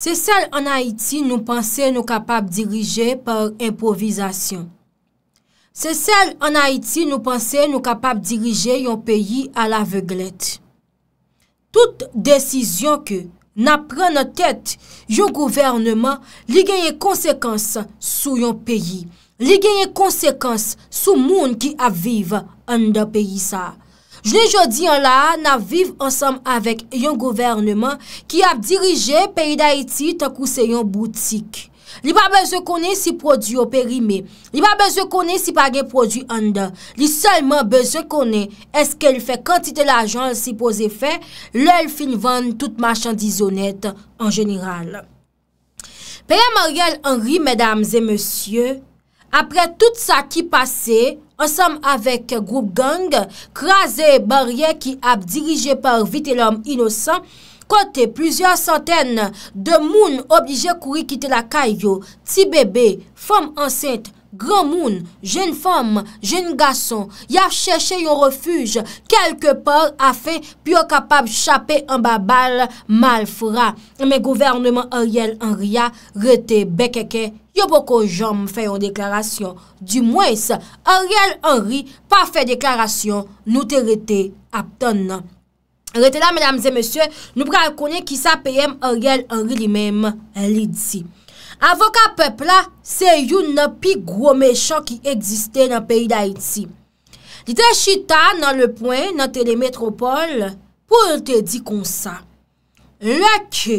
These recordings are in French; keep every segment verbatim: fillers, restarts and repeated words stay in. C'est celle en Haïti nous pensons nous capables de diriger par improvisation. C'est celle en Haïti nous pensons nous capables de diriger un pays à l'aveuglette. Toute décision que nous prenons en tête un gouvernement, il y a des conséquences sur un pays. Il y a des conséquences sur le monde qui vit dans le pays. Je l'ai dit en là, nous vivons ensemble avec un gouvernement qui a dirigé le pays d'Haïti tant que c'est une boutique. Il n'y a pas besoin de connaître si produit est périmé. Il n'y a pas besoin de connaître si pas de produit en dedans. Il a seulement besoin de connaître est-ce qu'elle fait quantité d'argent si posé fait, l'elle fin vendre toute marchandise honnête en général. P M Ariel Henry, mesdames et messieurs, après tout ça qui passait, ensemble avec groupe gang, crasé barrière qui a dirigé par vite l'homme innocent, côté plusieurs centaines de moun obligés de courir quitter la caillou, petit bébé, femme enceinte, grand moun, jeune femme, jeune garçon, y a cherché un refuge quelque part afin d'être capable de chapper en bas balle malfrat. Mais gouvernement Ariel Henry a rete bekeke, yo beaucoup jom fait une déclaration. Du moins, Ariel Henry pas fait déclaration, nous te rete apton. Rete là, mesdames et messieurs, nous prenons connaître qui ça P M Ariel Henry lui-même, l'idsi. Avocat peuple là, c'est un plus gros méchant qui existait dans le pays d'Haïti. Il était chita dans le point, dans Télémétropole, pour te dire comme ça. Lorsque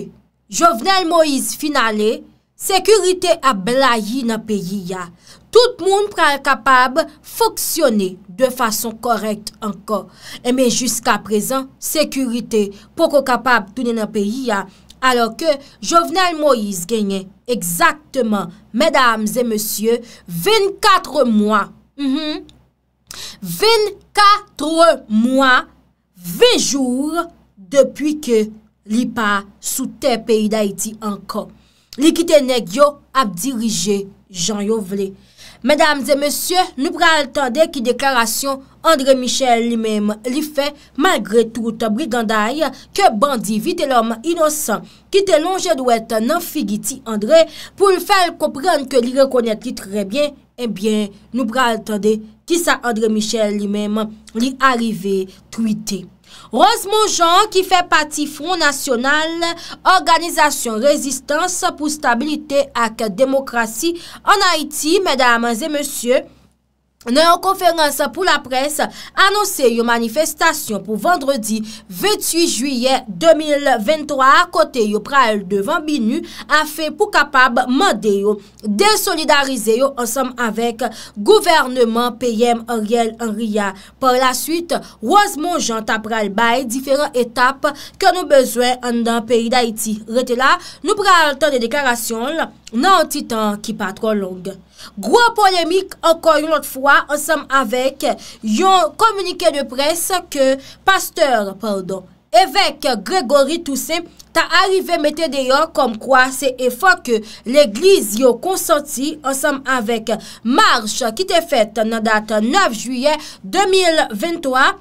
Jovenel Moïse finalé, sécurité a blayi dans le pays. Tout le monde est capable de fonctionner de façon correcte encore. Mais jusqu'à présent, sécurité pour capable de tourner dans le pays. Alors que Jovenel Moïse gagnait exactement, mesdames et messieurs, vingt-quatre mois. Mm-hmm. vingt-quatre mois, vingt jours depuis que l'I P A sous terre pays d'Haïti encore. L'I Q T Negio a dirigé Jean Yovle. Mesdames et messieurs, nous prenons le temps de qui déclaration André Michel lui-même lui fait malgré toute brigandaille que bandit vite l'homme innocent qui te longe douette nan figiti André pour le faire comprendre que lui reconnaît lui très bien. Eh bien, nous prenons le temps de qui ça André Michel lui-même lui arrivé tweeté. Rosemont Jean, qui fait partie Front National, Organisation Résistance pour Stabilité et Démocratie en Haïti, mesdames et messieurs, dans une conférence pour la presse, annoncé une manifestation pour vendredi vingt-huit juillet deux mille vingt-trois, côté yo pral devant Binu, afin pour capable demander de désolidariser ensemble avec gouvernement P M Ariel Henry. Par la suite, Rosemont Jean pral bay différentes étapes que nous besoin dans le pays d'Haïti. Rete là, nous pral temps de déclaration dans un petit temps qui pas trop long. Gros polémique encore une autre fois ensemble avec yon communiqué de presse que pasteur pardon évêque Grégory Toussaint t'a arrivé mettre dehors comme quoi c'est effort que l'église yo consenti ensemble avec marche qui t'est faite dans date neuf juillet deux mille vingt-trois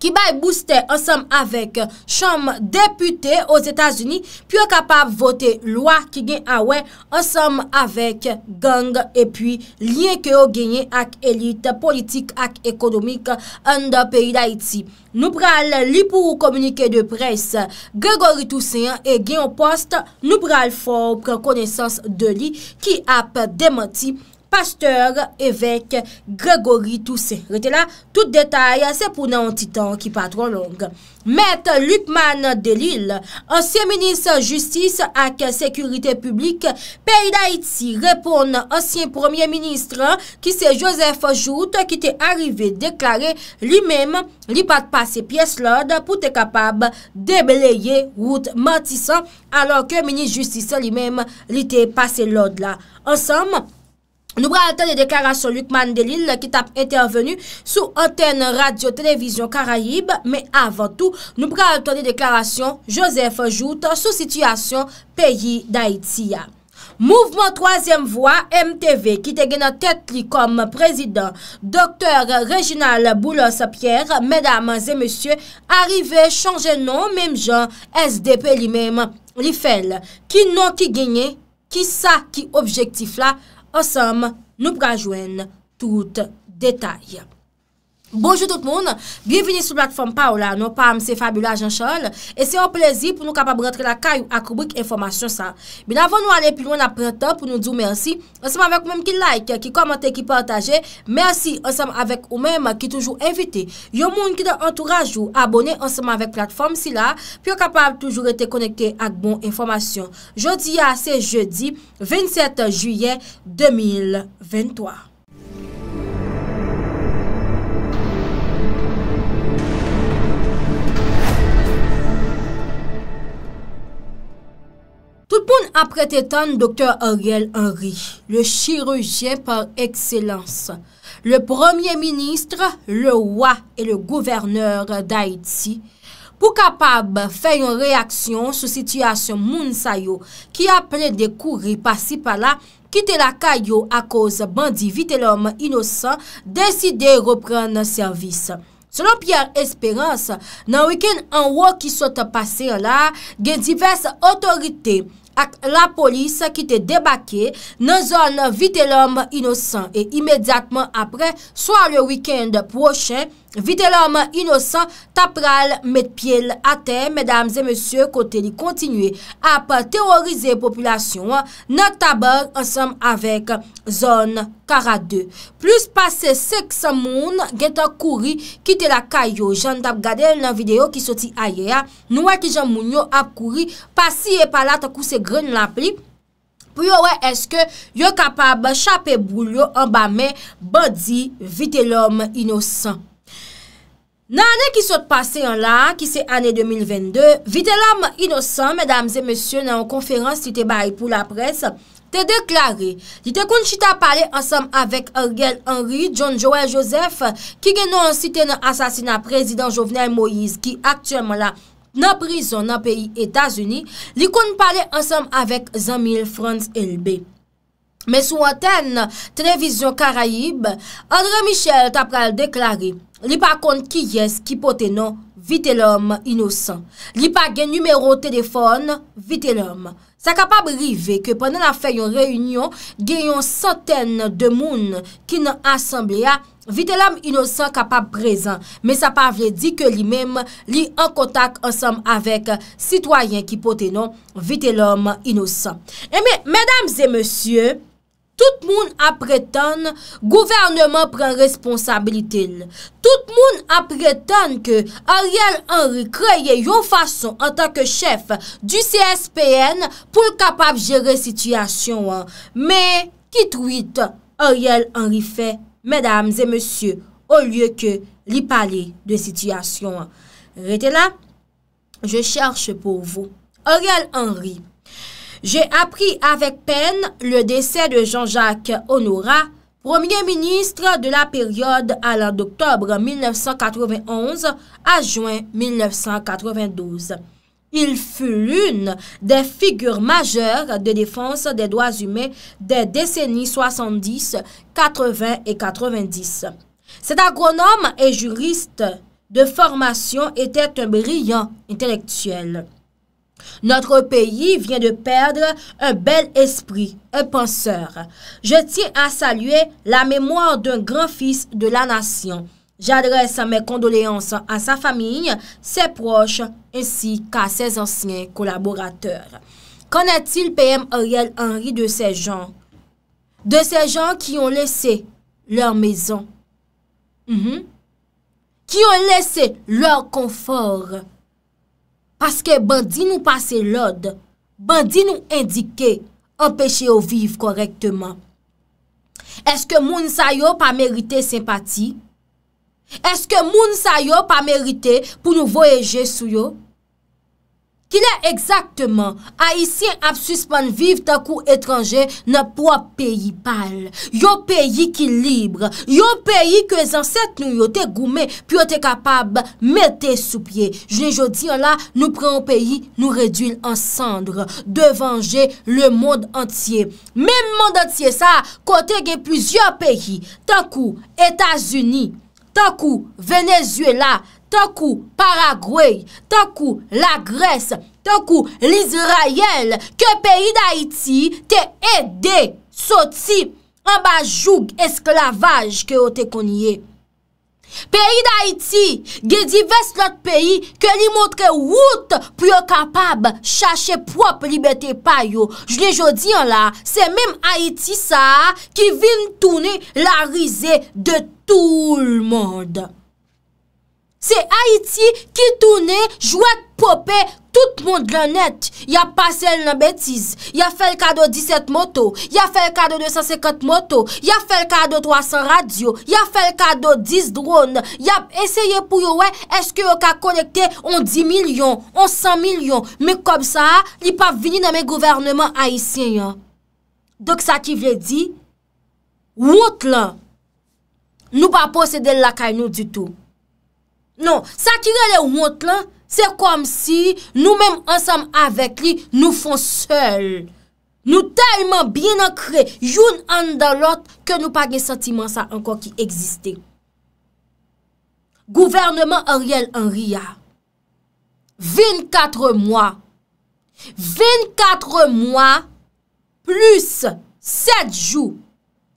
qui va booster ensemble avec chambre députée aux États-Unis puis capable voter loi qui gagne à ouais ensemble avec gang et puis lien que ont gagné avec élite politique et économique dans le pays d'Haïti. Nous pral li pour communiquer de presse Grégory Toussaint et gagne poste nous pral fort prendre connaissance de lui qui a démenti pasteur, évêque, Grégory Toussaint. Rete là, tout détail, c'est pour un petit temps qui pas trop long. Maître Lucman Delille, ancien ministre justice et sécurité publique, pays d'Haïti, répond ancien premier ministre, qui c'est Joseph Jout, qui t'est arrivé déclarer lui-même, lui pas de passer pièce l'ordre pour être capable de déblayer route mentissant, alors que ministre justice lui-même, lui t'est passé l'ordre là. Ensemble, nous prenons les déclarations de Lucman Delille qui t'a intervenu sous antenne radio-télévision Caraïbe, mais avant tout, nous prenons les déclarations Joseph Jout sous situation pays d'Haïti. Mouvement Troisième Voie M T V qui te gagne en tête comme président, docteur Réginald Boulos-Pierre, mesdames et messieurs, arrivé changer nom, même Jean S D P lui-même. li fel, ki non ki genye, ki sa ki objectif la, ensemble nous prajwen tout détail. Bonjour tout le monde, bienvenue sur la plateforme Paola, non pas c'est Fabula Jean-Charles, et c'est un plaisir pour nous capables rentrer la caille à rubrique information ça. Mais avant nous aller plus loin, après temps pour nous dire merci, ensemble avec vous-même qui like, qui commente, qui partage, merci ensemble avec vous-même qui toujours invité. Yo monde qui dans entourage ou abonné ensemble avec plateforme si là, puis capable toujours être connecté avec bon information. Jeudi à c'est jeudi vingt-sept juillet deux mille vingt-trois. Tout le monde a prêté tant docteur Ariel Henry, le chirurgien par excellence, le premier ministre, le roi et le gouverneur d'Haïti, pour capable faire une réaction sur situation Mounsayo qui a plein de courir par-ci par-là, quitter la caillou à cause bandit vite l'homme innocent, décider reprendre service. Selon Pierre Espérance, dans le week-end en haut qui sont passé là, il y a diverses autorités et la police qui étaient débarquées dans la zone Vitelhomme Innocent. Et immédiatement après, soit le week-end prochain, Vitelhomme Innocent tapral met pied à terre, mesdames et messieurs, côté li continue à terroriser la population dans tabac ensemble avec zone quarante-deux. Plus passé cinq cents moun geta kouri quitter la caillou. J'en tap gade dans vidéo qui sorti ailleurs. Nous qui j'en moun yo ap kouri passer et par là tant que c'est grain la pli. Pour ouais, est-ce que yo capable chaper boule en bas mais bandit Vitelhomme Innocent. Dans l'année qui s'est passée en là, qui c'est année deux mille vingt-deux, Vitelhomme Innocent, mesdames et messieurs, dans une conférence qui était baillée pour la presse, t'es déclaré. Il te kon chita parlé ensemble avec Ariel Henry, John Joel Joseph, qui est non cité dans l'assassinat président Jovenel Moïse, qui actuellement là, dans prison dans le pays États-Unis, il kon parlé ensemble avec Zamil France L B. Mais sous antenne télévision Caraïbe, André Michel t'a pral déclaré, li pa kon ki yes ki pote non Vitelhomme Innocent. Li pa gen numéro téléphone Vitelhomme. Ça capable rive que pendant la fait une réunion, gen yon centaine de moun qui nan assemblée a Vitelhomme Innocent capable présent, mais ça pas veut dire que lui-même li en contact ensemble avec citoyen qui pote non Vitelhomme Innocent. Et mais mesdames et messieurs, tout moun apprétend gouvernement prend responsabilité. Tout moun apprétend que Ariel Henry créé une façon en tant que chef du C S P N pour capable gérer situation. Mais qui tweet Ariel Henry fait, mesdames et messieurs, au lieu que li parler de situation. Restez là, je cherche pour vous. Ariel Henry. J'ai appris avec peine le décès de Jean-Jacques Honorat, premier ministre de la période allant d'octobre mille neuf cent quatre-vingt-onze à juin mille neuf cent quatre-vingt-douze. Il fut l'une des figures majeures de défense des droits humains des décennies soixante-dix, quatre-vingts et quatre-vingt-dix. Cet agronome et juriste de formation était un brillant intellectuel. Notre pays vient de perdre un bel esprit, un penseur. Je tiens à saluer la mémoire d'un grand fils de la nation. J'adresse mes condoléances à sa famille, ses proches ainsi qu'à ses anciens collaborateurs. Qu'en est-il P M Ariel Henry de ces gens? De ces gens qui ont laissé leur maison, mm-hmm. qui ont laissé leur confort. Parce que bandit nous passe l'ordre, bandit nous indique, empêcher de vivre correctement. Est-ce que moun sa yo pas mérité sympathie? Est-ce que moun sa yo pas mérité pour nous voyager sous yo? Qu'il est exactement haïtien a suspendre vivre tant coup étranger dans propre pays pâle. Yo pays qui libre, yo pays que les ancêtres nous yo te goumé puis yo te capable mettre sous pied. Je jodi là nous prenons pays, nous réduisons en cendre de venger le monde entier. Même monde entier ça côté gen plusieurs pays, tant coup États-Unis, tant coup Venezuela, tant coup Paraguay, tant coup la Grèce, tant que l'Israël, que pays d'Haïti, t'a aidé, sorti en bas joug esclavage que vous connaissez. Pays d'Haïti, ge divers l'autre pays que li montre route pour yon capable chercher propre liberté pa yo. Je l'ai jodi là, c'est même Haïti ça qui vient tourner la risée de tout le monde. C'est Haïti qui tourne, jouet popé, tout le monde le net. Il a passé la bêtise. Il a fait le cadeau dix-sept motos. Il a fait le cadeau deux cent cinquante motos. Il a fait le cadeau trois cents radios. Il a fait le cadeau dix drones. Il a essayé pour ouais, est-ce que vous avez connecté on dix millions, on cent millions. Mais comme ça, il n'est pas venu dans mes gouvernements haïtiens. Donc ça qui veut dire, route là, nous pas posséder la caille nous du tout. Non, ça qui est le honte là, c'est comme si nous-mêmes ensemble avec lui, nous faisons seuls. Nous tellement bien ancrés, l'une en dans l'autre, que nous pas de sentiment ça encore qui existait. Gouvernement Ariel Henry, vingt-quatre mois, vingt-quatre mois, plus sept jours,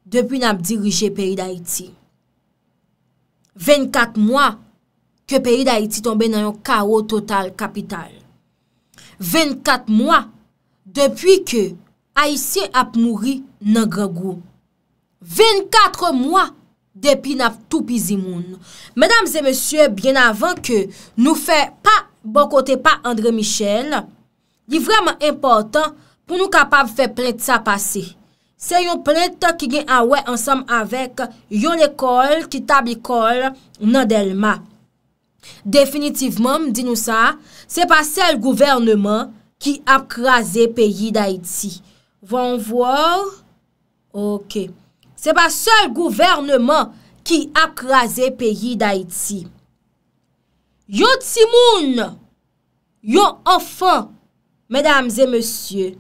depuis nous dirigé le pays d'Haïti. vingt-quatre mois, que le pays d'Haïti tombe dans un chaos total capital. vingt-quatre mois depuis que Haïtien a mouru dans grand goût. vingt-quatre mois depuis n'a tout pisi moun. Mesdames et messieurs, bien avant que nous fassions pas bon côté pas André Michel, il est vraiment important pour nous capables de faire plainte ça passer. C'est une plainte qui gagne à ouais ensemble avec une école qui table école dans Delma. Définitivement, dis-nous ça, c'est pas celle gouvernement qui a crasé pays d'Haïti. Vont voir. OK. C'est pas seul gouvernement qui a crasé pays d'Haïti. Yo timoun, yo enfant, mesdames et messieurs,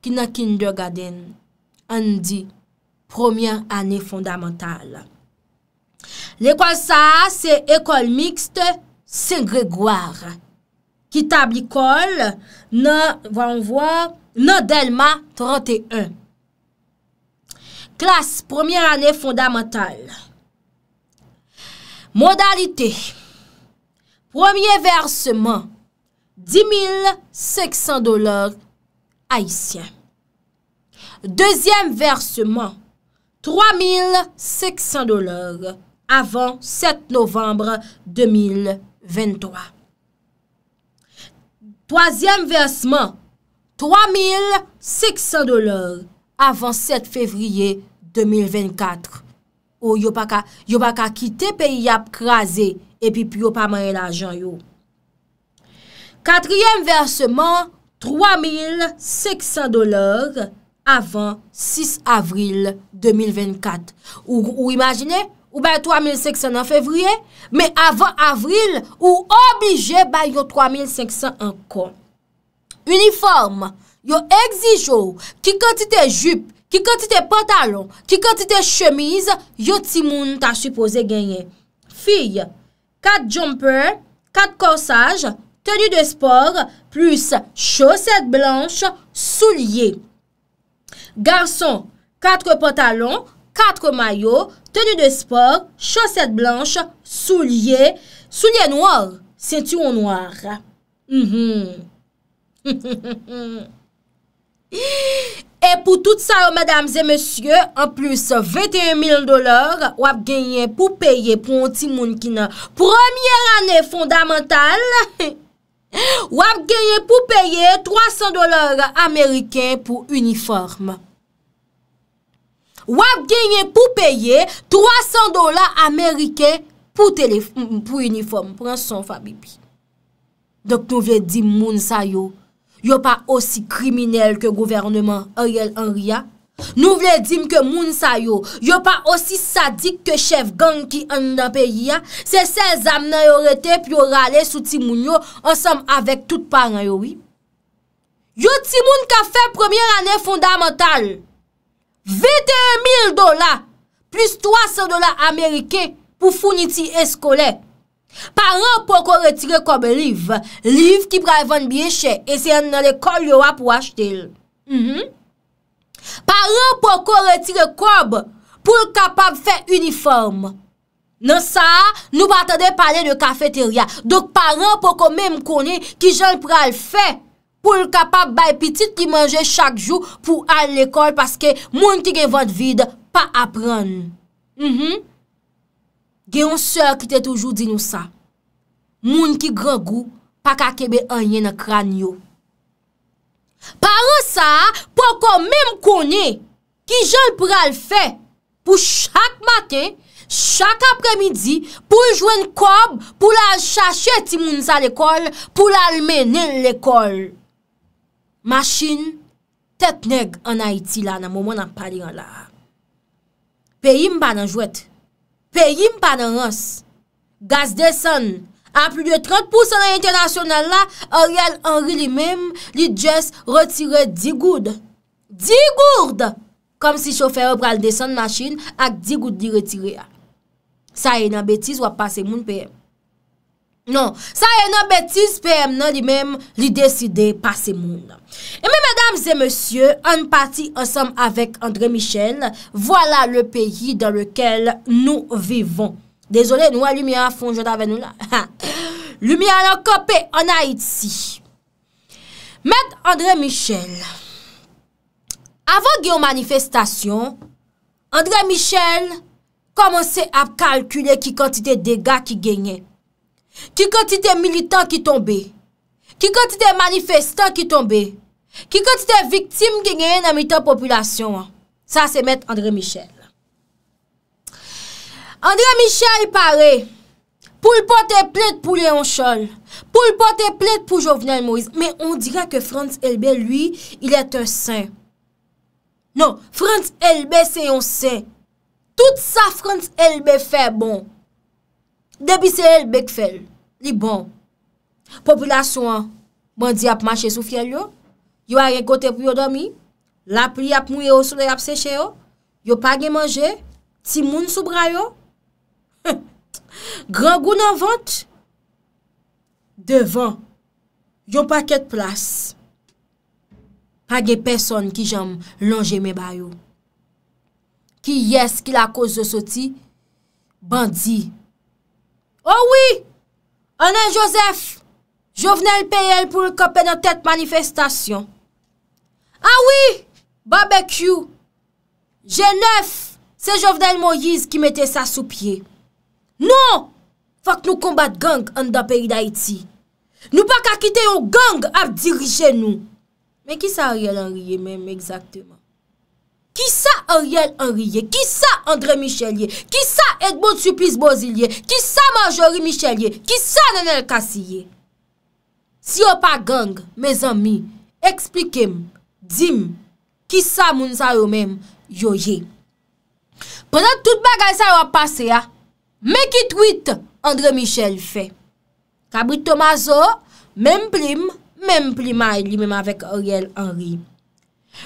qui n'a kindergarten, on dit première année fondamentale. L'école ça, c'est école mixte Saint-Grégoire. Qui table l'école, on voit, dans Delma trente et un. Classe, première année fondamentale. Modalité. Premier versement, dix mille cinq cents dollars haïtiens. Deuxième versement, trois mille cinq cents dollars avant sept novembre deux mille vingt-trois. Troisième versement, trois mille six cents dollars avant sept février deux mille vingt-quatre. Ou yo pa ka, yo pa ka quitter pays ap krasé et puis yo pa manye l'argent yo. Quatrième versement, trois mille six cents dollars avant six avril deux mille vingt-quatre. Ou, ou imaginez ou ba trois mille cinq cents en février, mais avant avril, ou obligé ba yo trois mille cinq cents encore. Uniforme, yo exige qui quantité jupe, qui quantité pantalon, qui quantité chemise, yo ti moun ta supposé gagner. Fille, quatre jumpers, quatre corsages, tenue de sport, plus chaussettes blanches, souliers. Garçon, quatre pantalons, quatre maillots, tenue de sport, chaussettes blanches, souliers, souliers noirs, ceinture noire. Mm-hmm. Et pour tout ça, mesdames et messieurs, en plus vingt et un mille dollars, ou avez gagné pour payer pour un petit monde qui n'a première année fondamentale. Ou avez gagné pour payer trois cents dollars américains pour uniforme. Ou a gagné pour payer trois cents dollars américains pour téléphone, pour uniforme. Prends son Fabibi. Donc nous voulons dire moun sa yo, yo pas aussi criminel que gouvernement Ariel Henry. Nous voulons dire que moun sa yo, yo pas aussi sadique que chef gang qui en dans pays. C'est ces âmes nan yo rete puis yo rale sou ti moun yo ensemble avec tout parents yo oui. Yo ti moun ka fait première année fondamentale. vingt et un mille dollars plus trois cents dollars américains pour fournir scolaire. Parents pour retirer comme livre, livre qui va vendre bien cher et c'est dans l'école yo pour acheter. Mm-hmm. Parents pour retirer comme pour capable faire uniforme. Non ça, nous pas attendre parler de cafétéria. Donc parents pour même connaître qui j'en pral fait pour capable bay petite qui manger chaque jour pour aller à l'école parce que monde qui gen ventre vide pas apprendre. Mhm. Une sœur qui t'a toujours dit nous ça. Moun qui grand goût pas ka kebe rien dans crâne yo. Parents ça pour qu'on même connaît qui j'en pral fait pour chaque matin, chaque après-midi, pour joindre cob, pour la chercher ti moun sa l'école, pour la mener l'école. Machine, tête nèg en Haïti là, dans moment n'a parlé en là. Pays m'pa nan jouet. Pays m'pa nan rance. Gaz descend à plus de trente pour cent international là, Ariel Henry lui-même, lui just retire dix gourdes. dix gourdes comme si chauffeur pral descendre machine ak dix gourdes li retire. Ça est une bêtise ou passer moun P M. Non, ça est une bêtise P M nan lui-même, lui décider passer moun. Et mesdames et messieurs, on partit ensemble avec André Michel. Voilà le pays dans lequel nous vivons. Désolé, nous à lumière fond je avec nous là. Lumière copé en Haïti. Maître André Michel. Avant une manifestation, André Michel commençait à calculer qui quantité de dégâts qui gagnait, qui quantité de militants qui tombaient, qui quantité de manifestants qui tombaient, qui quantité de victimes qui gagnaient dans la population. Ça, c'est maître André Michel. André Michel paraît pour porter plainte pour Léon Scholl, pour porter plainte pour Jovenel Moïse. Mais on dirait que Frantz Elbé, lui, il est un saint. Non, Frantz Elbé, c'est un saint. Tout ça, Frantz Elbé fait bon. Depuis c'est Elbé qui fait. Il est bon. Population, bandi a marché sous fiel yo. Yo a rien côté pour dormir. La pluie a mouillé au soleil a séché yo. Yo pas gen manger. Ti moun sou bra yo. Grand goût en vente. Devant. Yo paquet de place. Pas de personne qui j'aime longer mes bayou. Qui est-ce qui la cause de sorti? Bandit. Oh oui! On a Joseph. Jovenel P L pour le copé dans tête manifestation. Ah oui! Barbecue. G neuf. C'est Jovenel Moïse qui mettait ça sous pied. Non! Faut que nous combattre gang en dans pays d'Haïti. Nous pas qu'à quitter un gang à diriger nous. Mais qui ça Ariel Henry même exactement? Qui ça Ariel Henry? Qui ça André Michelier? Qui ça Edmond Supplice Bozilier? Qui ça Marjorie Michelier? Qui ça Nenel Kassier? Si on pas gang, mes amis, expliquez-moi, dis-moi, qui ça moun sa yo même yo ye? Pendant tout bagay ça va passer, mais qui tweet André Michel fait. Cabrit Tomaso, même prime, même prima lui-même avec Ariel Henry.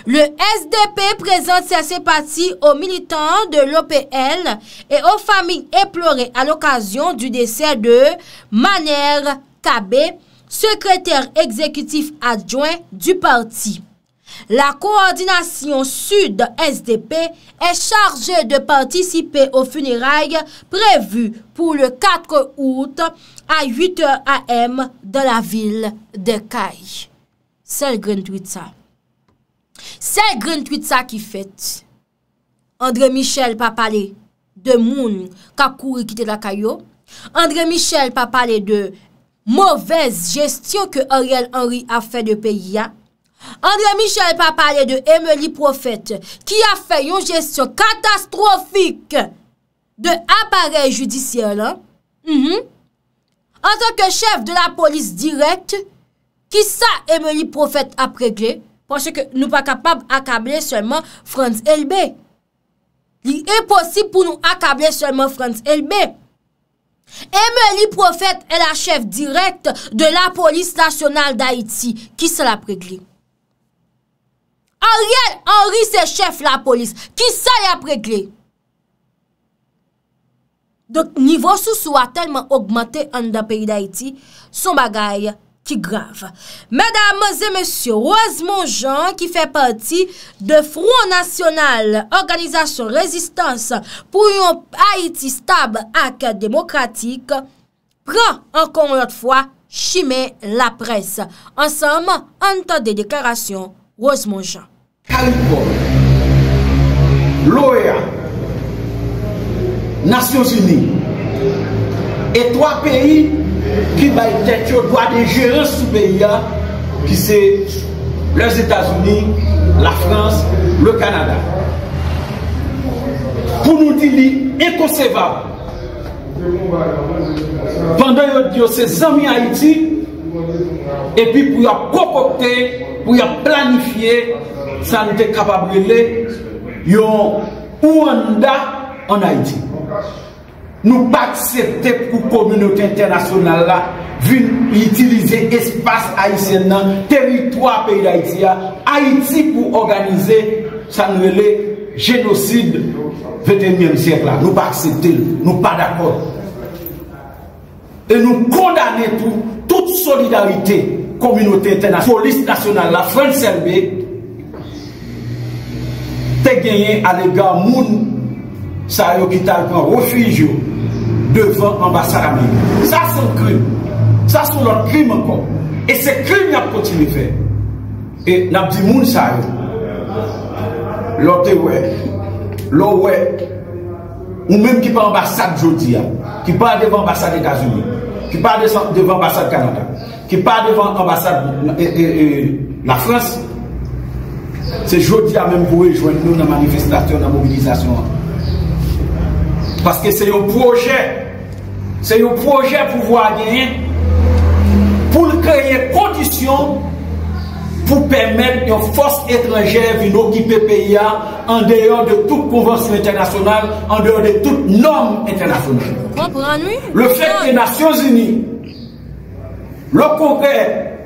Le S D P présente ses sympathies aux militants de l'O P L et aux familles éplorées à l'occasion du décès de Maner Kabé, secrétaire exécutif adjoint du parti. La coordination sud S D P est chargée de participer aux funérailles prévues pour le quatre août à huit heures A M dans la ville de Caille. C'est le grand tweet ça. C'est le grand tweet ça qui fait. André Michel pas parler de moun ka kouri quitter la Caillou. André Michel pas parler de mauvaise gestion que Ariel Henry a fait de pays. André Michel pa parler de Emily Prophète qui a fait une gestion catastrophique de appareil judiciaire là. Mm-hmm. En tant que chef de la police directe, qui ça Emily Prophète a réglé parce que nous pas capable accabler seulement Frantz Elbé. Il est possible pour nous accabler seulement Frantz Elbé. Emily Prophète est la chef directe de la police nationale d'Haïti qui ça l'a réglé. Ariel Henry, c'est chef la police. Qui ça y a préglé? Donc, niveau sous-sous a tellement augmenté en dans le pays d'Haïti, son bagaille qui grave. Mesdames et messieurs, Rosemont Jean, qui fait partie de Front National, Organisation Résistance pour un Haïti stable et démocratique, prend encore une autre fois chimé la presse. Ensemble, entend des déclarations Rosemont Jean. L'O E A, Nations Unies et trois pays qui baillent tête au droit de gérer ce pays, qui c'est les États-Unis, la France, le Canada. Pour nous dire inconcevable. Pendant que Dieu ses amis Haïti, et puis pour y concocter, pour y planifier, ça nous est capable de les Rwanda en Haïti. Nous ne pas accepter pour la communauté internationale là, utiliser l'espace haïtien, le territoire pays d'Haïti, Haïti pour organiser ça nous le génocide du vingt et unième siècle là. Nous ne pas accepter, nous pas d'accord. Et nous condamnons tout, toute solidarité, communauté internationale, police nationale, la France L B, t'es gagné à l'égard moun ça y est, qui t'a pris refuge devant l'ambassade américaine. Ça, c'est un crime. Ça, c'est un crime encore. Et ce crime, il continue de faire. Et nous avons dit, moun ça y est. L'autre, ouais. L'autre, ouais. Ou même qui pas ambassade aujourd'hui, qui pas devant l'ambassade des États-Unis, qui pas devant l'ambassade du Canada, qui pas devant l'ambassade de la France, c'est aujourd'hui même pour rejoindre nous dans la manifestation, dans la mobilisation. Parce que c'est un projet, c'est un projet pour pouvoir gagner, pour créer conditions pour permettre une force étrangère de venir occuper le pays en dehors de toute convention internationale, en dehors de toute norme internationale. Le fait que les Nations Unies, le Congrès,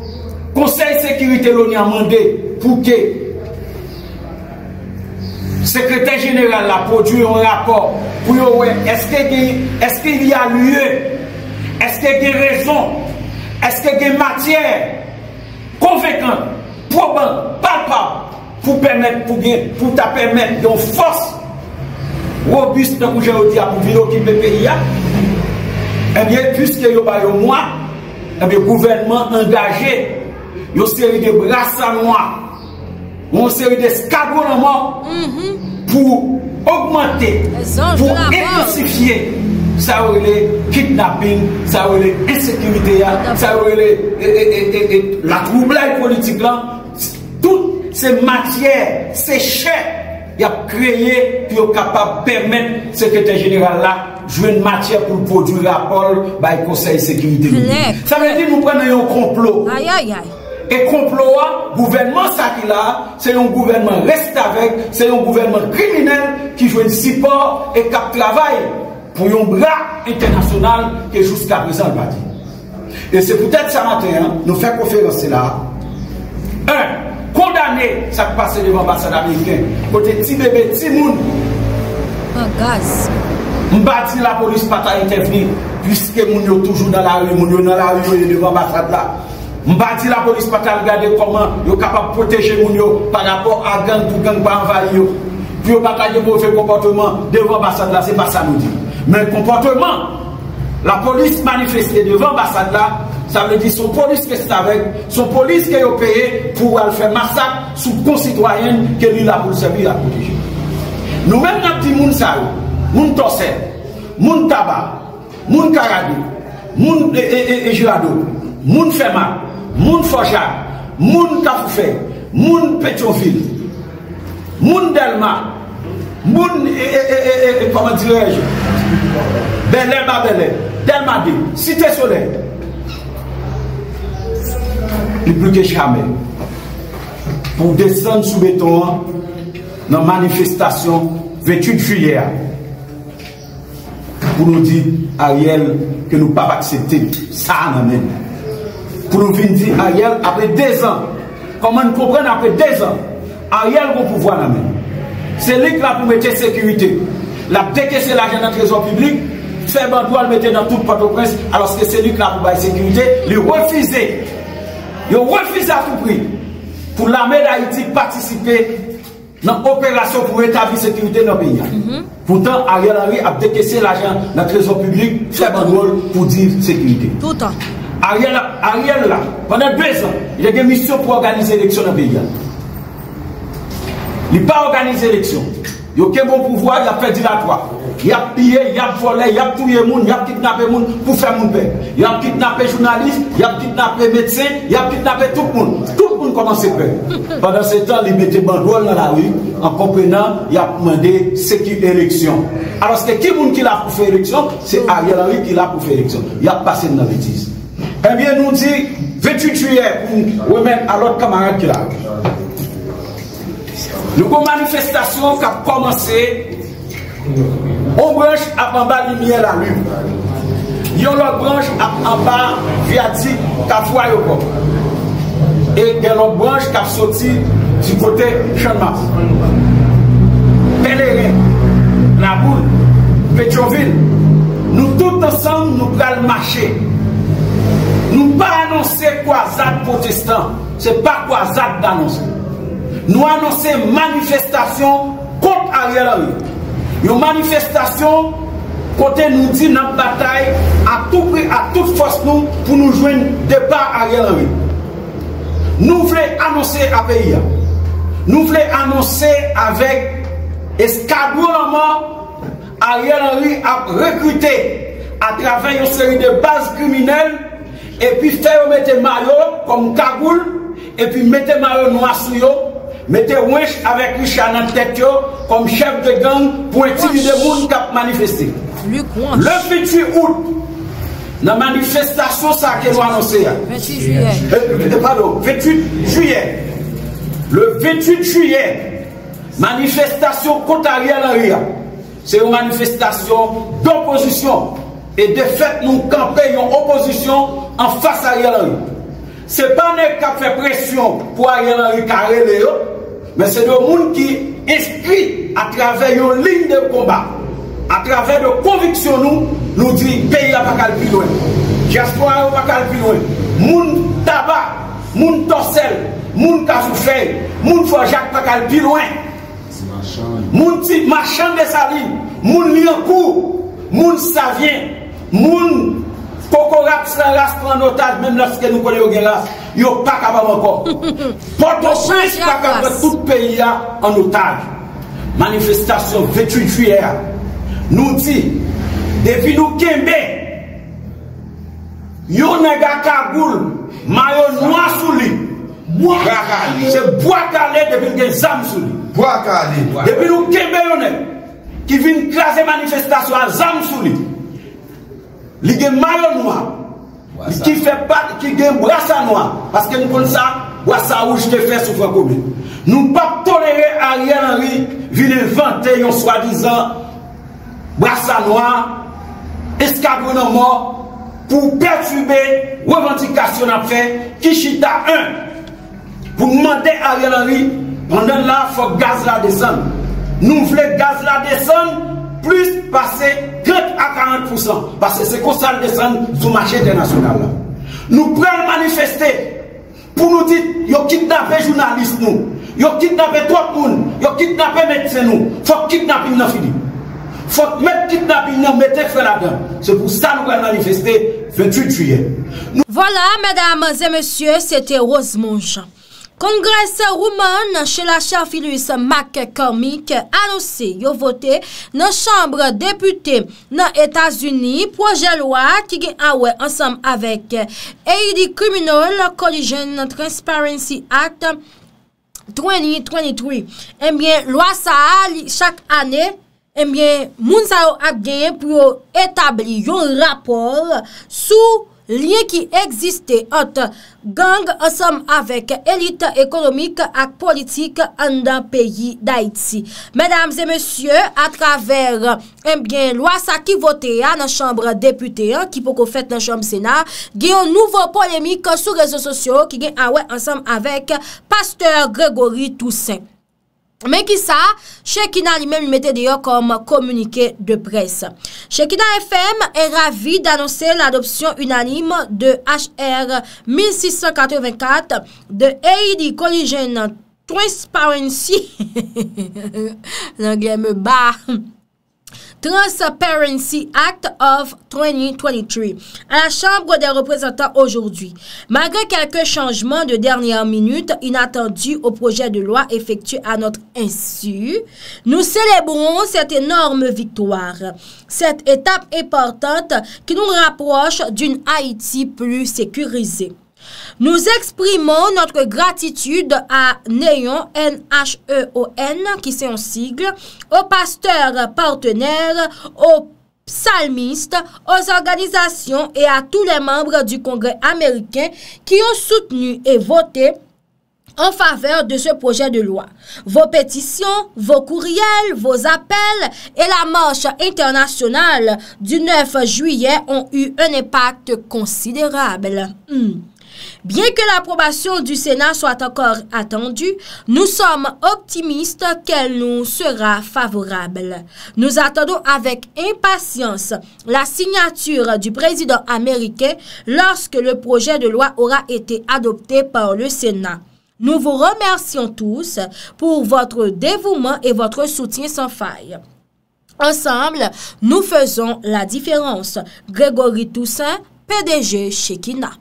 le Conseil de sécurité de l'ONU a demandé pour que le secrétaire général a produit un rapport pour voir est-ce qu'il y a lieu, est-ce qu'il y a raison, est-ce qu'il y a matière convaincante, probante, palpable pour permettre, pour, pour ta permettre une force robuste pour venir occuper le pays. Eh bien, puisque il y a un mois, le gouvernement engagé une série de brassards noirs, une série d'escadrons mm-hmm. pour augmenter, pour intensifier ça le kidnapping, ça le insécurité, ça le la troublade politique là, toutes ces matières, ces chèques, il a créé pour capable permettre le secrétaire général là jouer une matière pour produire un rapport par le Conseil de sécurité. Ça veut dire que nous prenons un complot. Aïe, aïe, aïe. Et complot, gouvernement ça qui là, c'est un gouvernement reste avec, c'est un gouvernement criminel qui joue le support et qui travaille pour un bras international qui jusqu'à présent le bâti. Et c'est peut-être ce matin, nous faisons conférence là. Un, condamner ça qui passe devant l'ambassade américaine, côté petit bébé, petit monde. Un gaz. M'bati la police pas ta intervenir, puisque moun yo toujours dans la rue, moun yo dans la rue devant l'ambassade là. M'bati la police pas ta regarder comment yo capable protéger moun yo par rapport à gang pour gang pas envahir yo. Puis yo bataille mauvais comportement devant l'ambassade là, c'est pas ça nous dit. Mais comportement la police manifester devant l'ambassade là, ça veut dire son police qui est avec, son police qui est payé pour aller faire massacre sous concitoyens que lui la pour servir à protéger. Nous même n'a dit moun sa, moun torsel, moun tabac, moun karadi, moun et girado, moun fema, moun forja, moun kafoufe, moun Pétionville, moun delma, moun e, e, e, e, comment dirais-je, belè ba belè, delma de, cité soleil. Il plus que jamais pour descendre sous béton dans manifestation vingt-huit juillet pour nous dire Ariel que nous pas accepter ça en même. Pour nous dire Ariel, après deux ans, comment nous comprenons après deux ans, Ariel va pouvoir la même. C'est lui qui va pour mettre sécurité. l'a décaissé l'argent dans le trésor public, fait bandeau, le mettre dans tout Port-au-Prince, alors que c'est lui qui l'a pour la sécurité, il refusait. Il refusait à tout prix pour l'armée d'Haïti participer dans l'opération pour établir la sécurité dans le pays. Mm-hmm. Pourtant, Ariel Henry a décaissé l'argent dans le trésor public, fait bandeau pour dire sécurité. Tout le temps. Ariel, Ariel là, pendant deux ans, il a des missions pour organiser l'élection dans le pays. Il n'a pas organisé l'élection. Il n'y a aucun bon pouvoir, il a fait dilatoire. Il a pillé, il a volé, il a tué les gens, il a kidnappé les gens pour faire mon père. Il a kidnappé les journalistes, il a kidnappé les médecins, il a kidnappé tout le monde. Tout le monde commence à faire. Pendant ce temps, il mettait banderole dans la rue en comprenant, il a demandé sécurité élection. Alors que qui monde qui l'a pour faire élection, c'est Ariel Henry qui l'a pour faire élection. Il a passé dans la bêtise. Eh bien, nous dit vingt-huit juillet pour remettre à l'autre camarade qui l'a. Nous avons une manifestation qui a commencé. On branche à en bas lumière la lune. Il y a une autre branche en bas viatique qui a foyer. Et il y a une autre branche qui a sorti du côté Chanmas. Pélérin, Naboul, Pétionville. Nous tous ensemble, nous allons marcher. Nous ne pas annoncer quoi Z A D protestant. Ce n'est pas quoi Z A D d'annoncer. Nous annonçons une manifestation contre Ariel Henry. Une manifestation côté nous dit notre bataille à tout prix, à toute force nous pour nous joindre départ Ariel Henry. Nous voulons annoncer à pays. Nous voulons annoncer avec escaboulement Ariel Henry a recruté à travers une série de bases criminelles et puis faire mettre maillot comme cagoule et puis mettre maillot noir sur eux. Mettez Wench avec Richard en tête comme chef de gang pour intimider les gens qui ont manifesté. Le vingt-huit août, dans la manifestation, ça a été annoncé. vingt-huit juillet. Pardon, vingt-huit juillet. Le vingt-huit juillet, manifestation contre Ariel Henry. C'est une manifestation d'opposition. Et de fait, nous campons en opposition en face à Ariel Henry. Ce n'est pas nous qui avons fait pression pour Ariel Henry Carré Léo. Mais c'est le monde qui inscrit à travers une ligne de combat, à travers de convictions, nous, nous dit pays n'a pas plus loin, diaspora n'a pas plus loin, monde tabac, monde torsel, monde casoufel, monde forjac n'a pas plus loin, monde petit marchand de saline, monde liancourt, monde savien, monde Kokorap sans race prend otage, même lorsque nous connaissons les races, ils ne sont pas capables encore. Port-au-Prince n'est pas capable de tout pays en otage. Manifestation vingt-huit juillet nous dit, depuis nous Kembe, yon nega kagoul, maillot noir sous lui. C'est bois calé depuis que les âmes sous lui. Bois calé. Depuis nous Kembe, yon qui vient classer manifestation à âmes sous lui. Il y a maillot noir, qui fait pas, qui gagne brassard noir, parce que nous connaissons ça, brassard rouge qui fait souffrir la commune. Nous ne pouvons pas tolérer Ariel Henry, vient inventer un soi-disant brassard noir, escadron mort, pour perturber les revendications en fait, Kishita un, pour demander à Ariel Henry, pendant là, il faut que le gaz la descende. Nous voulons que le gaz la descende, plus passer trente à quarante pour cent. Parce que c'est qu'on ça descend sur le marché international. Nous prenons manifester pour nous dire qu'ils ont kidnappé les journalistes, ils ont kidnappé trois personnes, ils ont kidnappé les médecins. Il faut kidnapper dans Philippe. Il faut mettre kidnapping dans mettre feu là-dedans. C'est pour ça que nous allons manifester vingt-huit juillet. Nous... Voilà, mesdames et messieurs, c'était Rosemont Jean. Congrès roumain chez la Chafilus McCormick annoncé yo voté dans chambre député dans États-Unis projet loi qui gagne away ensemble avec Aid Criminal Collision Transparency Act vingt vingt-trois. Eh bien loi ça chaque année eh bien moun sa yo a gagné pour établir un rapport sous lien qui existait entre gang ensemble avec élite économique et politique dans le pays d'Haïti. Mesdames et messieurs, à travers eh bien loi ça qui voté dans la chambre députée qui peut fait dans la chambre sénat, il y a une nouvelle polémique sur les réseaux sociaux qui gagne ensemble avec pasteur Grégory Toussaint. Mais qui ça? Chekina lui-même lui mettait d'ailleurs comme communiqué de presse. Chekina F M est ravi d'annoncer l'adoption unanime de H R seize cent quatre-vingt-quatre de A I D Collision Transparency. L'anglais me bat. Transparency Act of deux mille vingt-trois à la Chambre des représentants aujourd'hui. Malgré quelques changements de dernière minute inattendus au projet de loi effectué à notre insu, nous célébrons cette énorme victoire, cette étape importante qui nous rapproche d'une Haïti plus sécurisée. Nous exprimons notre gratitude à Néon, N H E O N, qui c'est un sigle, aux pasteurs partenaires, aux psalmistes, aux organisations et à tous les membres du Congrès américain qui ont soutenu et voté en faveur de ce projet de loi. Vos pétitions, vos courriels, vos appels et la marche internationale du neuf juillet ont eu un impact considérable. Hmm. Bien que l'approbation du Sénat soit encore attendue, nous sommes optimistes qu'elle nous sera favorable. Nous attendons avec impatience la signature du président américain lorsque le projet de loi aura été adopté par le Sénat. Nous vous remercions tous pour votre dévouement et votre soutien sans faille. Ensemble, nous faisons la différence. Grégory Toussaint, P D G Chekina.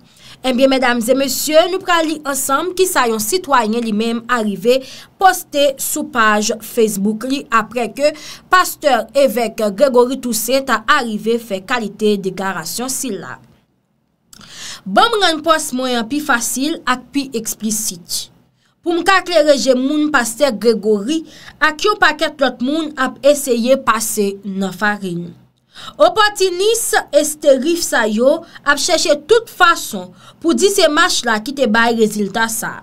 Eh bien, mesdames et messieurs, nous prenons ensemble qui ça un citoyen lui-même arrivé posté sous page Facebook li après que pasteur évêque Grégory Toussaint a arrivé fait qualité déclaration si là. Bon, je pense moyen plus facile et plus explicite. Pour me éclairer moun pasteur Grégory à qui un paquet l'autre moun a essayé passer dans farine. Opportuniste et stérif sa yo a cherché toute façon pour dire ces matchs là qui te bail résultat ça.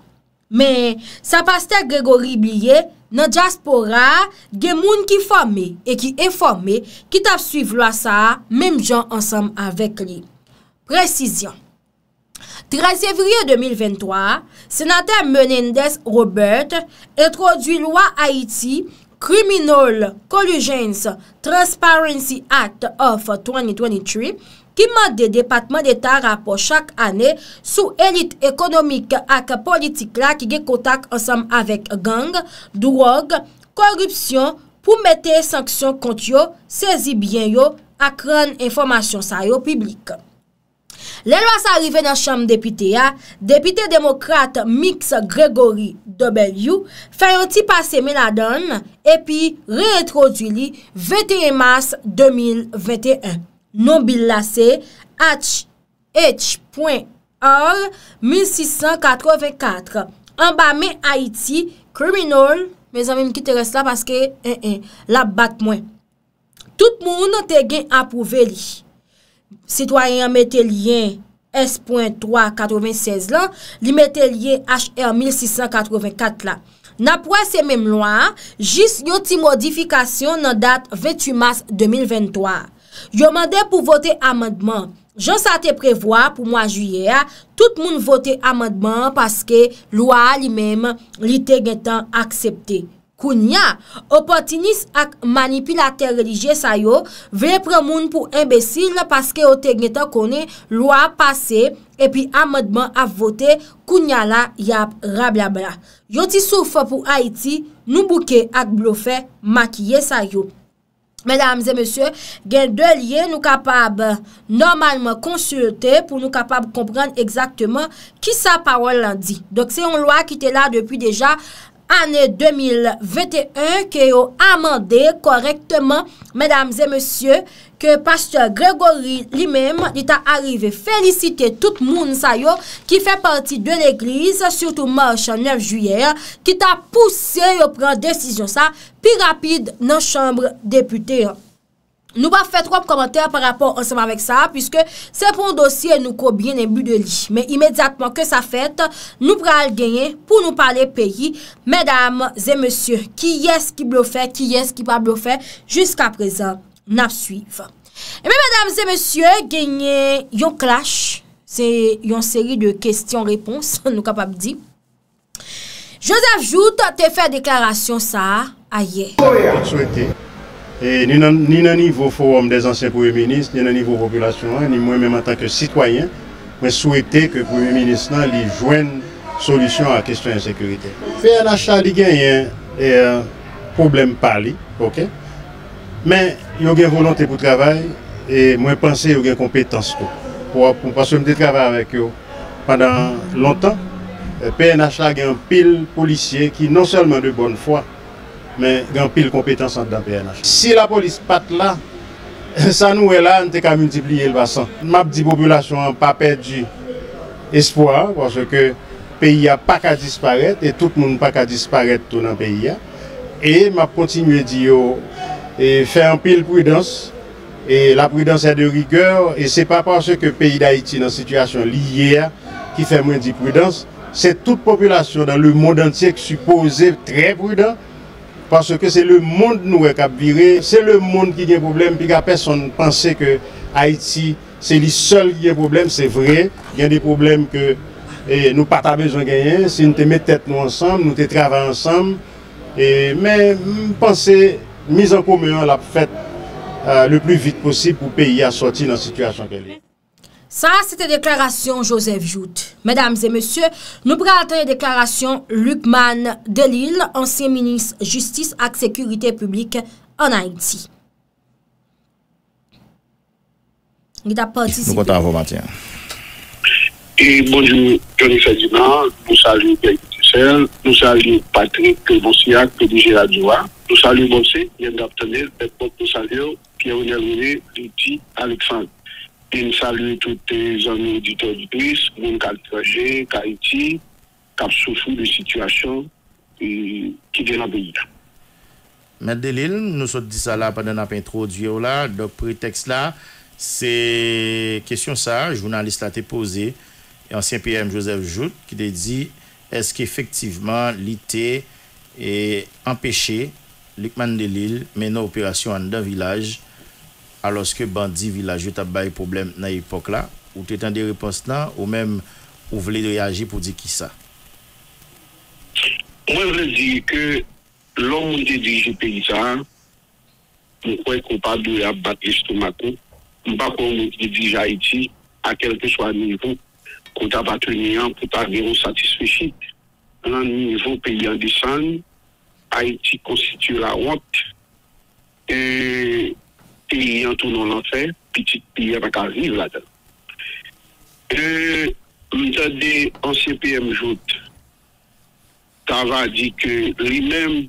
Mais sa pasteur Grégory Blier dans diaspora gen moun ki formé et qui informé qui t'a suivre loi ça même gens ensemble avec lui. Précision. treize février deux mille vingt-trois, sénateur Menendez Robert introduit loi Haïti Criminal Collusions Transparency Act of deux mille vingt-trois qui mande département d'État rapport chaque année sous élite économique et politique là qui gen contact ensemble avec gang, drogue, corruption pour mettre sanctions contre yo, saisi bien yo, à rendre information sa yo public. Les lois s'arrivent dans la chambre députée. Député démocrate Mix Gregory W. fait un petit passé Méladon et puis réintroduit vingt et un mars deux mille vingt et un. Non bilassé H H R mille six cent quatre-vingt-quatre. En bas, mais Haïti, criminal. Mes amis, qui te reste là parce que hein, hein, la batte moins. Tout le monde te gagne approuvé. Citoyen mettez lien S trois cent quatre-vingt-seize là, li mettez lien H R seize cent quatre-vingt-quatre là. N'après ces mêmes lois, juste une petite modification dans date vingt-huit mars deux mille vingt-trois. Yo mandé pour voter amendement. Jean ça te prévoit pour mois juillet, tout monde voter amendement parce que loi lui-même li te gen accepté. Kounya, opportuniste ak manipulateur religieux sa yo, vle pre moun pour imbécile parce que o te geta koné loi passé et puis amendement a voté, kounya la yap rablabla. Yo ti souffre pour Haïti, nous bouke ak blofe maquiller sa yo. Mesdames et messieurs, gen deux liens nous capables normalement consulter pour nous capables comprendre exactement qui sa parole dit. Donc c'est une loi qui était là depuis déjà année deux mille vingt et un que ont amendé correctement, mesdames et messieurs, que pasteur Grégory lui-même est arrivé féliciter tout le monde sa yo, qui fait partie de l'église, surtout marche neuf juillet, qui t'a poussé à prendre décision ça plus rapide dans la chambre députée. Nous pas faire trois commentaires par rapport ensemble avec ça puisque c'est pour un dossier nous co bien début de lit. Mais immédiatement que ça fait, nous pral gagner pour nous parler pays, mesdames et messieurs, qui est-ce qui bluffe, qui est-ce qui pas bluffe jusqu'à présent, n'a suivre. Et bien, mesdames et messieurs, gagner yon clash, c'est une série de questions réponses nous capable dit. Joseph Jout te fait déclaration ça ailleurs. Et ni dans le niveau forum des anciens premiers ministres, ni dans le niveau population, ni moi-même en tant que citoyen, je souhaitais que le premier ministre joigne une solution à la question de la sécurité. P N H a gagné un problème par lui, ok? Mais il y a une volonté pour le travail et moi pense qu'il y a une compétence. Pour passer le travail avec eux pendant longtemps, le P N H a un pile policier qui non seulement de bonne foi, mais il y a un pile compétence dans le P N H. Si la police n'est pas là, ça nous est là, on a multiplié le bassin. Ma petite population n'a pas perdu espoir parce que le pays n'a pas qu'à disparaître et tout le monde n'a pas qu'à disparaître tout dans le pays. Et je continue à dire, et faire un pile prudence, et la prudence est de rigueur, et ce n'est pas parce que le pays d'Haïti est dans une situation liée qui fait moins de prudence, c'est toute population dans le monde entier qui suppose très prudent. Parce que c'est le monde nous qui a viré, c'est le monde qui a un problème, puis personne ne pensait que Haïti, c'est le seul qui a un problème, c'est vrai. Il y a des problèmes que eh, nous n'avons pas besoin de gagner, si nous mettons tête nous ensemble, nous travaillons ensemble. Et, mais je pense que la mise en commun la faite euh, le plus vite possible pour le pays à sortir dans la situation qu'elle est. Ça, c'était déclaration Joseph Jout. Mesdames et messieurs, nous prenons la déclaration Lucman Delisle, ancien ministre justice et sécurité publique en Haïti. Il a participé. Et bonjour, Johnny Ferdinand. Nous saluons Pierre Tissel. Nous saluons Patrick Bossiac, P D G Radioa. Nous saluons Bossé, Yann Daptonel. Nous saluons Pierre-Onel René, Liti, Alexandre. Et nous saluons tous les amis auditeurs du pays, les gens qui ont trajet, qui ont souffert de situation qui est dans le pays. M. Delisle, nous sommes dit ça là pendant qu'on a introduit là, donc prétexte là, c'est question ça, journaliste a été posé, ancien P M Joseph Jout, qui a dit, est-ce qu'effectivement l'I T est empêché, Lucman Delisle, mener opération dans un village, alors que bandit village t'a bail problème dans l'époque là ou t'étant des réponses là ou même ou voulez réagir pour dire qui ça. Moi je veux dire que l'homme qui dirige le pays ça on croit qu'on parle de la battre l'estomac on pas qu'on dirige Haïti à quel que soit niveau qu'on t'a pas tenu pour pas bien satisfait un niveau pays en descend Haïti constitue la honte et pays en tournant l'enfer, petit pays avec un vivre là-dedans. Euh, M'entendez, ancien P M Jout, Tava dit que lui-même,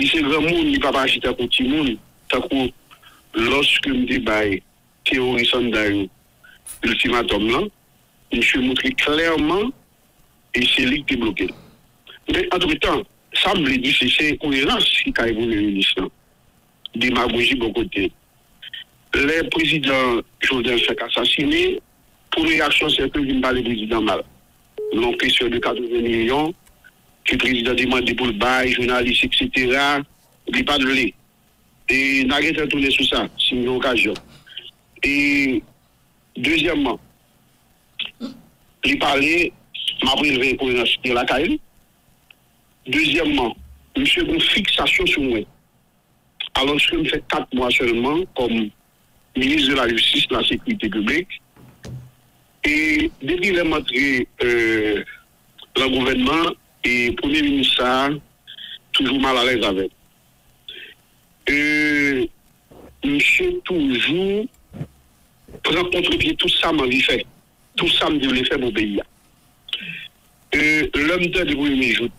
il s'est grand monde, il va pas agiter pour tout le monde. Tant que lorsque me débaille, théorie Sandayo, l'ultimatum là, je suis montré clairement et c'est lui qui est bloqué. Mais entre-temps, ça me dit que c'est cohérence qui a évolué le ministre. Démagogie bon côté. Le président Jovenel fait assassiner. Pour réaction, c'est que je parle du président mal. Donc, question de quatre-vingts millions, que le président demande pour le bail, journaliste, et cetera. Il pas de lait. Et n'a rien retourné sur ça, c'est une occasion. Et deuxièmement, il parlait, m'a prélevé pour la C A I L. Deuxièmement, monsieur, une fixation sur moi. Alors, je me fais quatre mois seulement comme ministre de la Justice et de la Sécurité publique. Et depuis que j'ai montré euh, le gouvernement et le Premier ministre, ça, toujours mal à l'aise avec. Euh, je suis toujours prenant contre-pied tout ça, m'a fait. Tout ça, je voulais faire mon pays. Euh, L'homme de Premier Jout,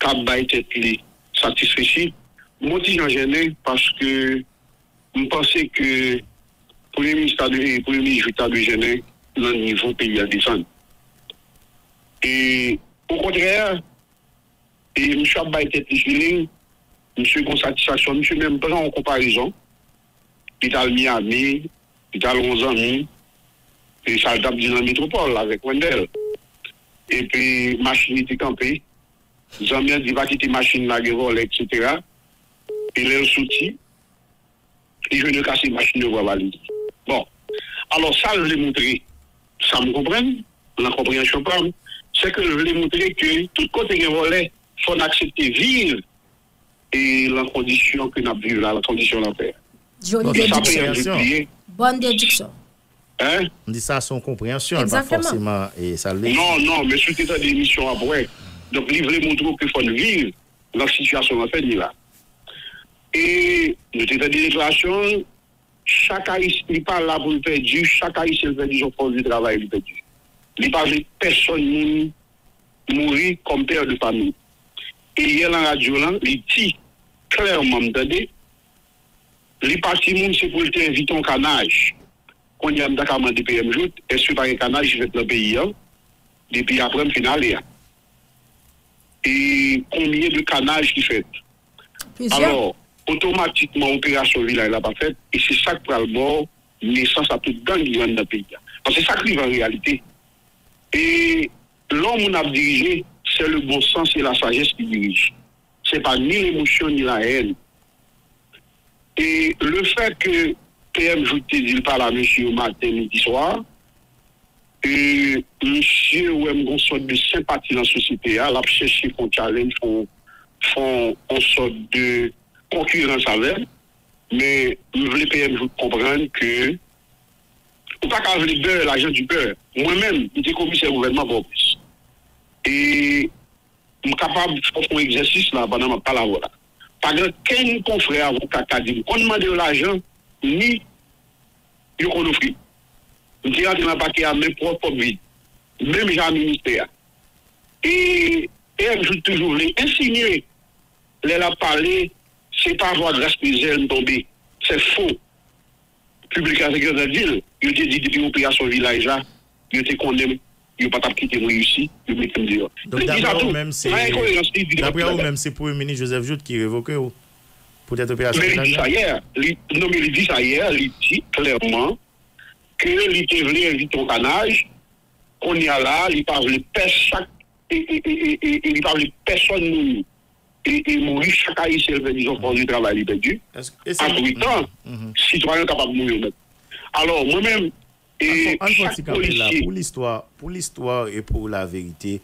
qui a été satisfait, moi, je suis gêné parce que je pensais que le Premier ministre et le Premier ministre de gêner dans le niveau pays à descendre. Et au contraire, et M. Abba était feeling, M. Consatisfaction, M. même pas en comparaison. Il a le Miami, il a le onze amis, et ça a été dans la métropole avec Wendell. Et puis, machine était campée. Ils ont bien dit va quitter machine, la guerre, et cetera. Il est soutien, et je ne casse machine de voie valide. Bon, alors ça, je l'ai montré. Ça me comprend, la compréhension parle. c'est que je voulais montrer que tout côté qui volait, il faut accepter vivre et la condition que nous vivons là, la condition de la paix. Bonne déduction. Bonne déduction. Hein? On dit ça à son compréhension, pas forcément. Et ça non, non, mais c'était dans des missions après. Donc, livrer mon truc qu'il faut vivre, la situation en fait, il est là. Et, nous étions dans des déclarations, chaque haïtien, il parle là pour le perdu, chaque haïtien, il perdu, son poste de travail, il perdu. Il n'y a pas de personne mourir comme père de famille. Et hier, la radio, il dit clairement, vous entendez, les partis, c'est pour éviter un canage. Quand il y a un canage de P M Jout, est-ce que par un canage, je vais être le pays, depuis après le final. Et combien de canages qui fait? Alors, automatiquement, l'opération Villa n'est pas faite, et c'est ça qui prend le bord, naissance à toute gang qui vient dans le pays. Parce que c'est ça qui va en réalité. Et l'homme qu'on a dirigé, c'est le bon sens et la sagesse qui dirige. Ce n'est pas ni l'émotion ni la haine. Et le fait que P M Jouté dit par la monsieur matin, midi, soir, et monsieur ou une sorte de sympathie dans la société, hein, la cherche font challenge, font, font une sorte de concurrence avec. Mais je voulais P M Jouté comprendre que ou pas qu'avec les beurres, l'agent du beurre. Moi-même, j'étais commissaire au gouvernement pour plus. Et je suis capable de faire un exercice là, pendant ma parole. Par exemple, quel confrère avocat a dit, on demande de l'argent, ni il qu'on offre. Je suis rentré dans le paquet à mes propres vies, même j'ai un ministère. Et je suis toujours les insinuer, les la parler, c'est pas avoir de respect, tomber. C'est faux. Public à la ville, il a dit depuis l'opération village là, il a été condamné, il n'a pas quitté réussi, il a été condamné. Donc d'après vous-même, c'est le Premier ministre Joseph Jout qui révoquait pour cette opération village. Il dit ça hier, non mais il dit ça hier, il dit clairement que il voulait inviter au canage, qu'on y a là, il parle de personne, il parle de personne. Et mourir chaque année, c'est le vingt-huit ans du travail perdu. À huit ans, citoyen capable de mourir. Alors, moi-même, et chaque policier... Pour l'histoire, pour l'histoire et pour la vérité,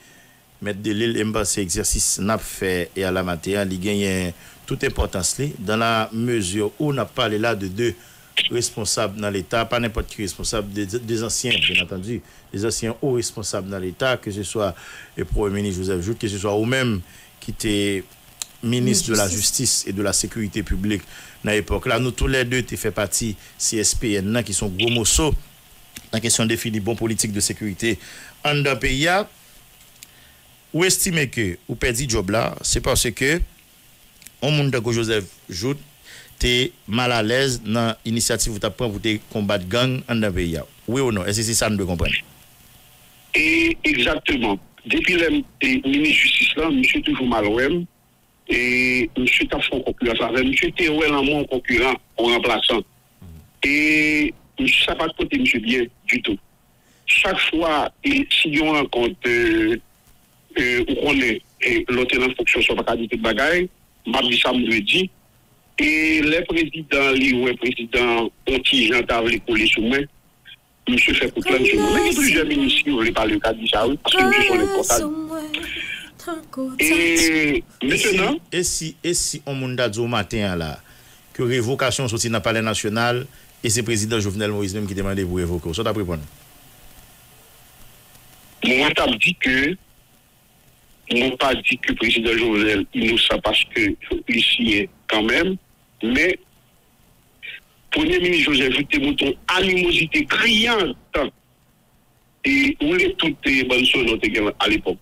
M. Delille, M. Basse, exercice n'a fait et à la matière, il gagne toute importance. Dans la mesure où on a parlé là de deux responsables dans l'État, pas n'importe qui responsable, des, des anciens, bien entendu, des anciens hauts responsables dans l'État, que ce soit le Premier ministre Joseph Jout, que ce soit eux-mêmes qui étaient... ministre de la Justice et de la Sécurité publique dans l'époque. Là, nous tous les deux, tu fais partie C S P N, qui sont gros morceaux dans la question de définir bon politique de sécurité en d'un pays. Ou estimez que vous perdez le job là, c'est parce que on monde de Joseph Jout, tu es mal à l'aise dans l'initiative où tu apprends pour combattre gang en d'un pays. Oui ou non? Est-ce que c'est ça que nous comprenons? Exactement. Depuis le ministre de la Justice, là, je suis toujours mal à l'aise. Et M. Tafon concurrence avec M. Théouel en mon concurrent en remplaçant. Et M. ça pas de côté M. Bien du tout. Chaque fois, et, si on rencontre euh, euh, où on est, l'autre en fonction sur la qualité de bagaille, mardi, samedi, et les présidents, les présidents ont tiré en table les collègues sous main. M. fait pour plein de choses. Mais plusieurs ministres qui voulaient parler au cas de ça, parce que M. sont les portables. Et maintenant, et si, et si on m'a dit au matin là, que révocation sortit dans le palais national, et c'est le président Jovenel Moïse même qui demandait pour révoquer, ça t'a pris bon? Moi, t'as dit que, non pas dit que le président Jovenel, il nous sait parce que ici est quand même, mais le Premier ministre Joseph Jout a montré une animosité criante, et où les toutes les bonnes choses ont à l'époque.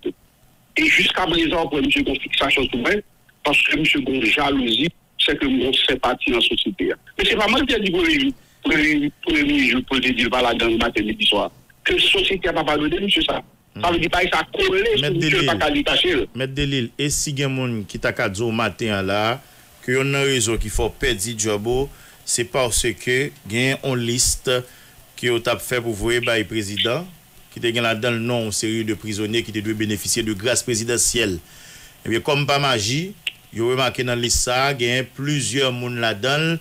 Et jusqu'à présent, pour M. Gon fixation tout même, parce que M. Gon jalousie, c'est que M. fait partie dans la société. Mais c'est pas moi qui ai dit pour les jours, pour les dire par la gang le matin, midi, soir, que la société n'a pas donné M. ça. Ça veut dire que ça a collé sur M. Pakalitaché. M. Delille, et si il y a des gens qui t'a dit au matin là, qu'il y a une raison qu'il faut perdre le job, c'est parce que il y a une liste qui a fait pour vous, le président qui était là-dedans le nom, une série de prisonniers qui devaient bénéficier de grâce présidentielle. Et bien, comme par magie, vous remarquez dans l'I S A, il y a plusieurs personnes là-dedans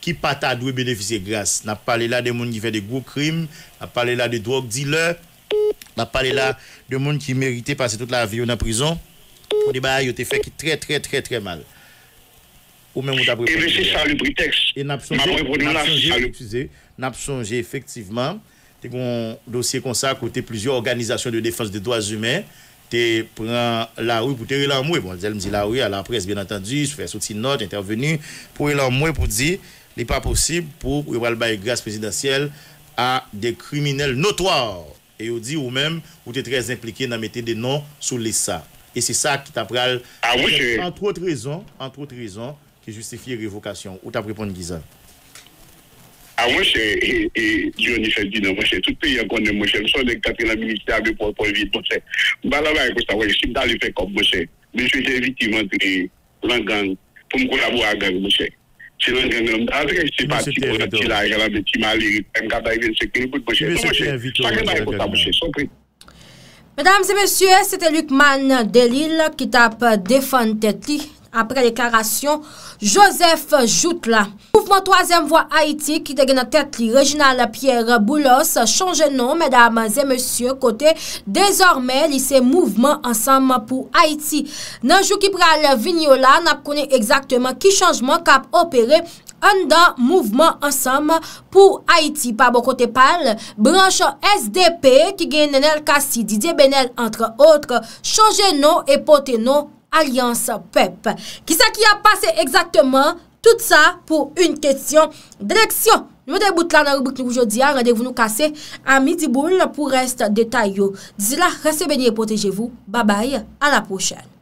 qui ne pas dû bénéficier de grâce. On a parlé là des gens qui font des gros crimes, on a parlé là des drogues dealers, m'a parlé là de monde qui méritait passer toute la vie en prison. Au débat, il a été fait très, très, très, très mal. Ou même, on a prévu. Et c'est ça le prétexte. Et n'a pas songé, effectivement, tu as un dossier comme ça, côté plusieurs organisations de défense des droits humains. Tu prends la rue pour te relancer. Bon, elle me dit la rue à la presse, bien entendu, je fais sortir une note, intervenir, pour relancer, pour dire il n'est pas possible pour le grâce présidentielle à des criminels notoires. Et on dit ou même, ou tu es très impliqué dans mettre des noms sur les ça. Et c'est ça qui t'apprend, ah oui, entre autres raisons, entre autres raisons, qui justifie la révocation. Ou t'as répondu, Guizan? Ah oui, c'est Dionis Ferdinand, moi c'est tout le pays qu'on aime, moi c'est le son de Catherine ministère pour le vide, donc c'est, bah là, bah, écoute, je suis d'aller faire comme moi c'est, mais je suis victime entre la gang, pour me collaborer à la gang, moi c'est. C'est la gang, c'est parti pour la petite large, la petite malheur, même quand elle vient de s'écrire, moi c'est, moi c'est, ça va écouter, moi c'est, sans prix. Mesdames et messieurs, c'était Lucman Delisle qui tape défendre tête après déclaration Joseph Joutla. Mouvement troisième voie Haïti qui te gagne tête li Réginald Pierre Boulos change nom, mesdames et messieurs, côté désormais lycée mouvement ensemble pour Haïti. Nan jou qui pral vignola, n'a connaît exactement qui changement cap opéré dans mouvement ensemble pour Haïti. Par bon côté pal, branche S D P qui gagne Nenel Kassi, Didier Benel entre autres, changer nom et porter nom Alliance Peuple. Qui ça qui a passé exactement? Tout ça pour une question d'élection. Nous déboutons là dans la rubrique aujourd'hui. Rendez-vous nous casser à midi boule pour reste détail. D'ici là, restez bénis et protégez-vous. Bye bye, à la prochaine.